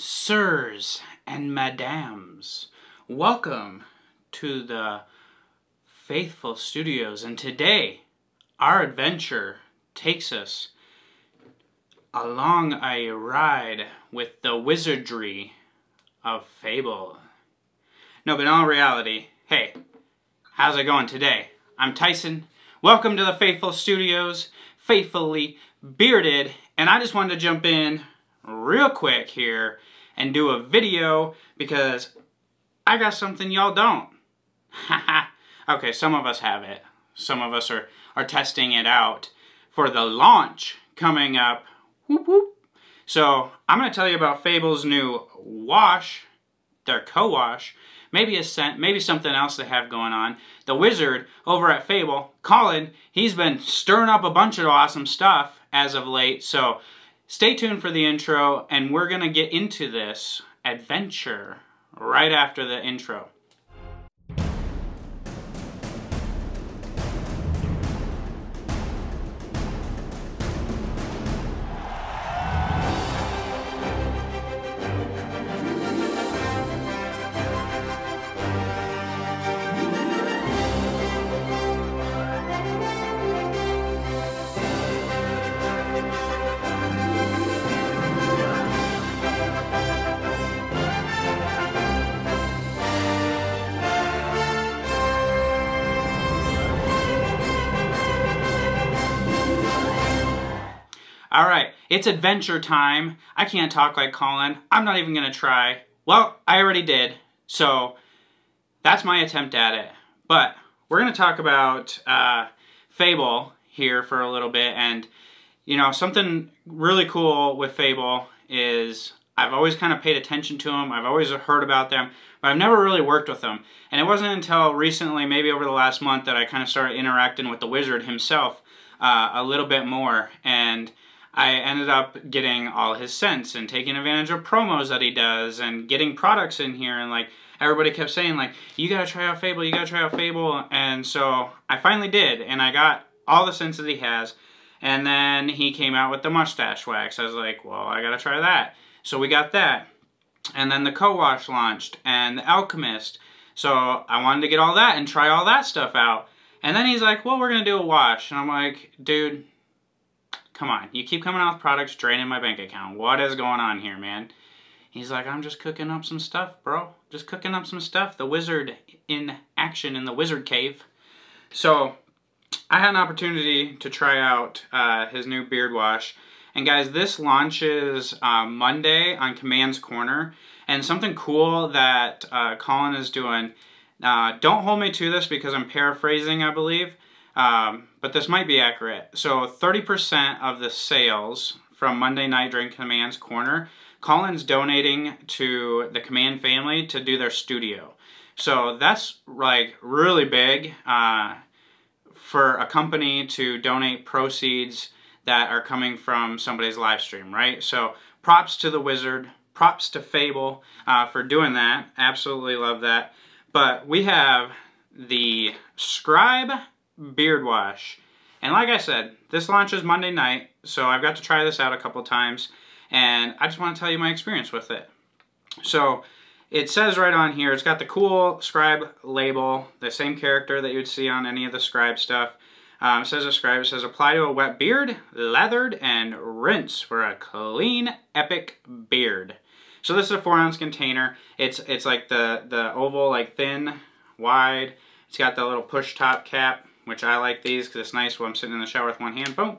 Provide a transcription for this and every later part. Sirs and Madams, welcome to the Faithful Studios, and today our adventure takes us along a ride with the wizardry of Fable. No, but in all reality, hey, how's it going today? I'm Tyson. Welcome to the Faithful Studios, Faithfully Bearded, and I just wanted to jump in real quick here and do a video because I got something y'all don't. Okay, some of us have it. Some of us are testing it out for the launch coming up. Whoop, whoop. So I'm going to tell you about Fable's new wash, their co-wash, maybe a scent, maybe something else they have going on. The wizard over at Fable, Colin, he's been stirring up a bunch of awesome stuff as of late. So stay tuned for the intro, and we're going to get into this adventure right after the intro. Alright, it's adventure time. I can't talk like Colin. I'm not even going to try. Well, I already did, so that's my attempt at it. But we're going to talk about Fable here for a little bit. And, you know, something really cool with Fable is I've always kind of paid attention to them. I've always heard about them, but I've never really worked with them. And it wasn't until recently, maybe over the last month, that I kind of started interacting with the wizard himself a little bit more. And I ended up getting all his scents and taking advantage of promos that he does and getting products in here, and like everybody kept saying like, you gotta try out Fable, you gotta try out Fable. And so I finally did, and I got all the scents that he has. And then he came out with the mustache wax. I was like, well, I gotta try that. So we got that. And then the co-wash launched and the Alchemist. So I wanted to get all that and try all that stuff out. And then he's like, well, we're gonna do a wash. And I'm like, dude, come on, you keep coming out with products draining my bank account. What is going on here, man? He's like, I'm just cooking up some stuff, bro. Just cooking up some stuff. The wizard in action in the wizard cave. So I had an opportunity to try out his new beard wash. And guys, this launches Monday on Command's Corner. And something cool that Colin is doing, don't hold me to this because I'm paraphrasing, I believe. But this might be accurate. So 30% of the sales from Monday night during Command's Corner, Colin's donating to the Command family to do their studio. So that's like really big for a company to donate proceeds that are coming from somebody's live stream, right? So props to the wizard, props to Fable for doing that. Absolutely love that. But we have the Scribe beard wash, and like I said, this launches Monday night, so I've got to try this out a couple times, and I just want to tell you my experience with it. So it says right on here, it's got the cool Scribe label, the same character that you'd see on any of the Scribe stuff. It says a Scribe, it says apply to a wet beard, lathered, and rinse for a clean epic beard. So this is a 4-ounce container. It's like the oval, like thin, wide. It's got the little push top cap, which I like these because it's nice when I'm sitting in the shower with one hand. Boom.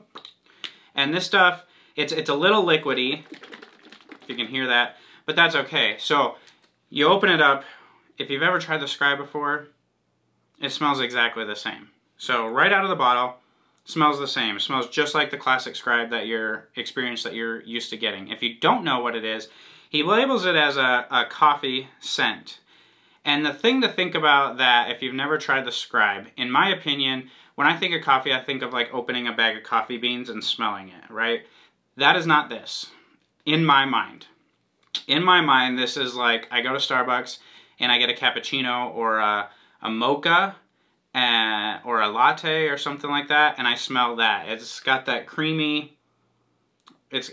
And this stuff, it's a little liquidy, if you can hear that, but that's okay. So you open it up. If you've ever tried the Scribe before, it smells exactly the same. So right out of the bottle, smells the same. It smells just like the classic Scribe that you're experienced, that you're used to getting. If you don't know what it is, he labels it as a coffee scent. And the thing to think about that, if you've never tried the Scribe, in my opinion, when I think of coffee, I think of like opening a bag of coffee beans and smelling it, right? That is not this, in my mind. In my mind, this is like, I go to Starbucks and I get a cappuccino or a mocha or a latte or something like that, and I smell that. It's got that creamy, it's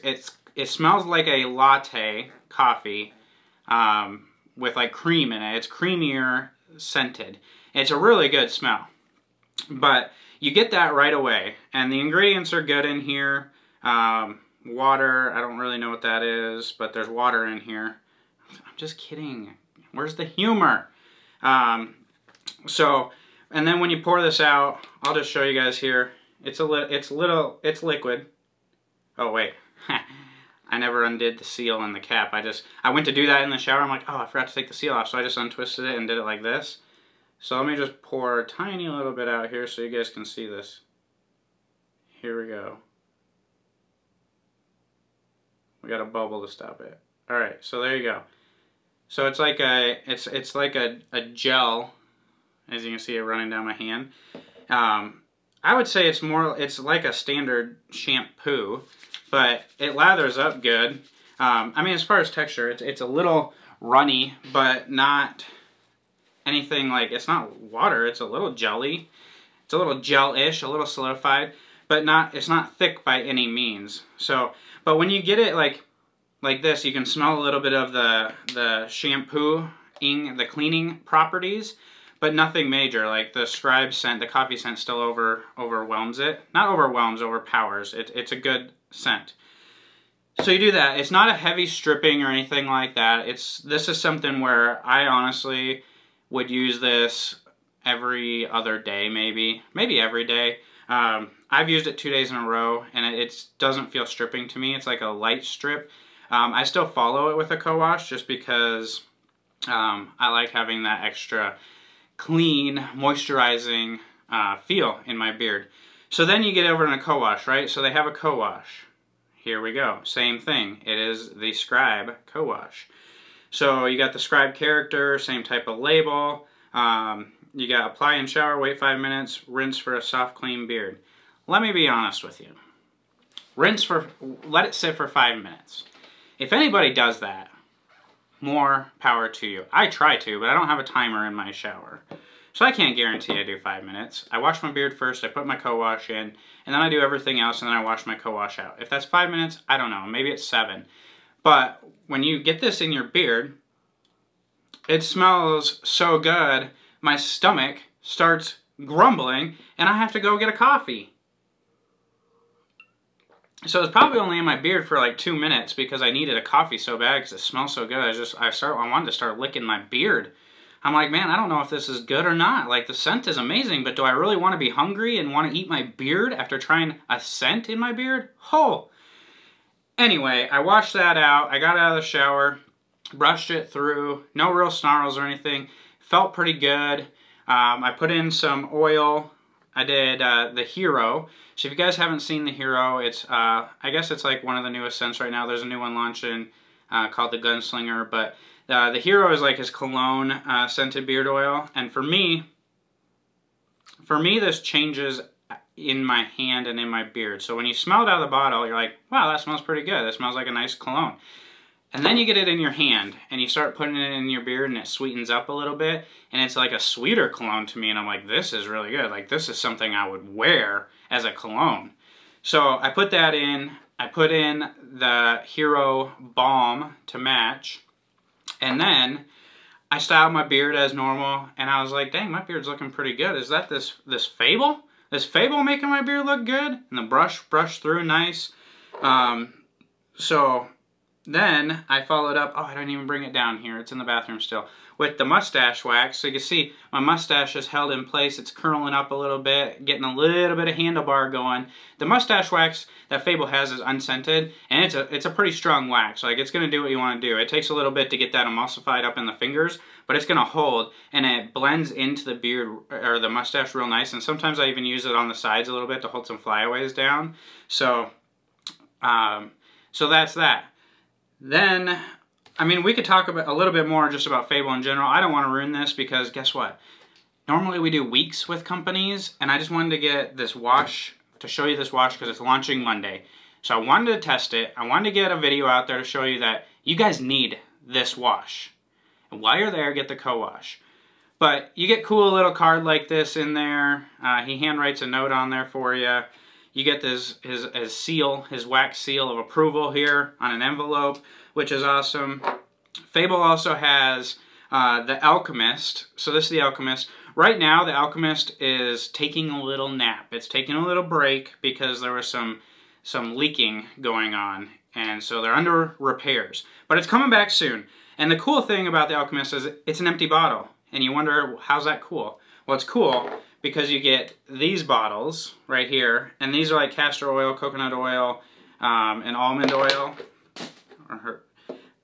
It smells like a latte coffee with like cream in it. It's creamier scented. It's a really good smell. But you get that right away. And the ingredients are good in here. Water, I don't really know what that is, but there's water in here. I'm just kidding. Where's the humor? And then when you pour this out, I'll just show you guys here. It's liquid. Oh wait, I never undid the seal in the cap. I went to do that in the shower. I'm like, oh, I forgot to take the seal off. So I just untwisted it and did it like this. So let me just pour a tiny little bit out here so you guys can see this. Here we go. We got a bubble to stop it. All right, so there you go. So it's like a gel, as you can see it running down my hand. I would say it's like a standard shampoo, but it lathers up good. I mean, as far as texture, it's a little runny, but not anything like, it's not water, it's a little jelly. It's a little gel-ish, a little solidified, but it's not thick by any means. So, but when you get it like this, you can smell a little bit of the shampooing, the cleaning properties, but nothing major. Like the Scribe scent, the coffee scent still overwhelms it. Not overwhelms, overpowers. It's a good scent. So you do that. It's not a heavy stripping or anything like that. This is something where I honestly would use this every other day, maybe every day. I've used it 2 days in a row, and it doesn't feel stripping to me. It's like a light strip. I still follow it with a co-wash just because I like having that extra clean, moisturizing feel in my beard. So then you get over in a co-wash, right? So they have a co-wash. Here we go. Same thing. It is the Scribe co-wash. So you got the Scribe character, same type of label. You got apply and shower, wait 5 minutes, rinse for a soft, clean beard. Let me be honest with you. Let it sit for 5 minutes. If anybody does that, more power to you. I try to, but I don't have a timer in my shower. So I can't guarantee I do 5 minutes. I wash my beard first, I put my co-wash in, and then I do everything else, and then I wash my co-wash out. If that's 5 minutes, I don't know, maybe it's 7. But when you get this in your beard, it smells so good, my stomach starts grumbling, and I have to go get a coffee. So it's probably only in my beard for like 2 minutes because I needed a coffee so bad because it smells so good. I wanted to start licking my beard. I'm like, man, I don't know if this is good or not. Like the scent is amazing, but do I really want to be hungry and want to eat my beard after trying a scent in my beard? Oh. Anyway, I washed that out. I got out of the shower, brushed it through, no real snarls or anything. Felt pretty good. I put in some oil. I did The Hero. So if you guys haven't seen The Hero, it's I guess it's like one of the newest scents right now. There's a new one launching called The Gunslinger, but The Hero is like his cologne scented beard oil. And for me, this changes in my hand and in my beard. So when you smell it out of the bottle, you're like, wow, that smells pretty good. That smells like a nice cologne. And then you get it in your hand, and you start putting it in your beard, and it sweetens up a little bit, and it's like a sweeter cologne to me, and I'm like, this is really good. Like, this is something I would wear as a cologne. So I put that in. I put in the Hero Balm to match, and then I styled my beard as normal, and I was like, dang, my beard's looking pretty good. Is that this Fable? Is Fable making my beard look good? And the brush brushed through nice. Then I followed up, oh, I didn't even bring it down here, it's in the bathroom still, with the mustache wax. So you can see my mustache is held in place, it's curling up a little bit, getting a little bit of handlebar going. The mustache wax that Fable has is unscented, and it's a pretty strong wax. Like, it's gonna do what you wanna do. It takes a little bit to get that emulsified up in the fingers, but it's gonna hold, and it blends into the beard, or the mustache, real nice. And sometimes I even use it on the sides a little bit to hold some flyaways down. So, so that's that. Then, I mean, we could talk about a little bit more just about Fable in general. I don't want to ruin this because guess what? Normally we do weeks with companies, and I just wanted to get this wash, to show you this wash because it's launching Monday. So I wanted to test it. I wanted to get a video out there to show you that you guys need this wash. And while you're there, get the co-wash. But you get cool little card like this in there. He handwrites a note on there for you. You get this his seal, his wax seal of approval here on an envelope, which is awesome. Fable also has The Alchemist. So this is The Alchemist. Right now, The Alchemist is taking a little nap. It's taking a little break because there was some leaking going on, and so they're under repairs. But it's coming back soon. And the cool thing about The Alchemist is it's an empty bottle. And you wonder, how's that cool? Well, it's cool because you get these bottles right here, and these are like castor oil, coconut oil, and almond oil, or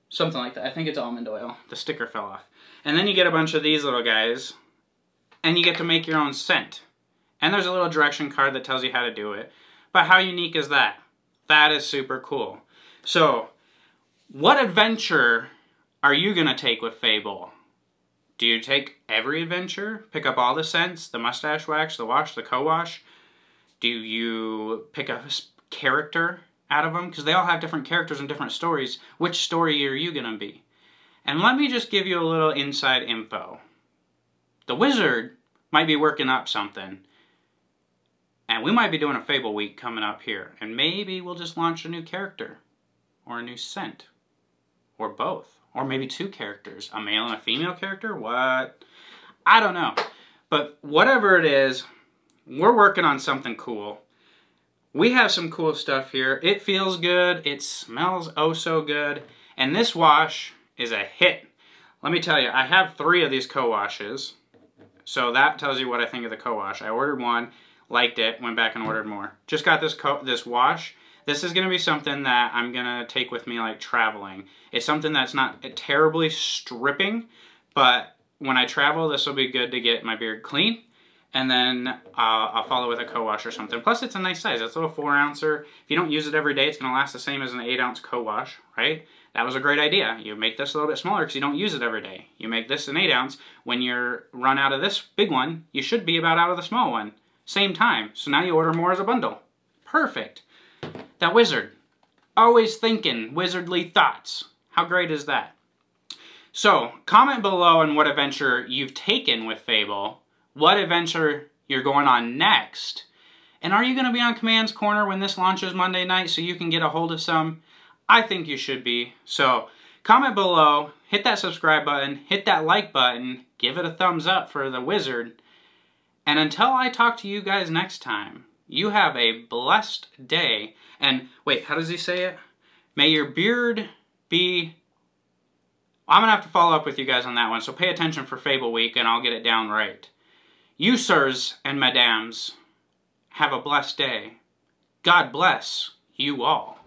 something like that. I think it's almond oil. The sticker fell off. And then you get a bunch of these little guys, and you get to make your own scent. And there's a little direction card that tells you how to do it. But how unique is that? That is super cool. So, what adventure are you gonna take with Fable? Do you take every adventure? Pick up all the scents, the mustache wax, the wash, the co-wash? Do you pick a character out of them? Because they all have different characters and different stories. Which story are you going to be? And let me just give you a little inside info. The wizard might be working up something. And we might be doing a Fable week coming up here. And maybe we'll just launch a new character. Or a new scent. Or both. Or maybe two characters, a male and a female character? What? I don't know. But whatever it is, we're working on something cool. We have some cool stuff here. It feels good. It smells oh so good. And this wash is a hit. Let me tell you, I have 3 of these co-washes. So that tells you what I think of the co-wash. I ordered one, liked it, went back and ordered more. Just got this wash. This is going to be something that I'm going to take with me like traveling. It's something that's not terribly stripping, but when I travel, this will be good to get my beard clean. And then I'll follow with a co-wash or something. Plus, it's a nice size. It's a little 4-ouncer. If you don't use it every day, it's going to last the same as an 8-ounce co-wash, right? That was a great idea. You make this a little bit smaller because you don't use it every day. You make this an 8-ounce. When you're run out of this big one, you should be about out of the small one. Same time. So now you order more as a bundle. Perfect. That wizard, always thinking wizardly thoughts. How great is that? So, comment below on what adventure you've taken with Fable, what adventure you're going on next, and are you going to be on Command's Corner when this launches Monday night so you can get a hold of some? I think you should be. So, comment below, hit that subscribe button, hit that like button, give it a thumbs up for the wizard, and until I talk to you guys next time, you have a blessed day. And wait, how does he say it? May your beard be... I'm going to have to follow up with you guys on that one, so pay attention for Fable Week and I'll get it down right. You, sirs and madams, have a blessed day. God bless you all.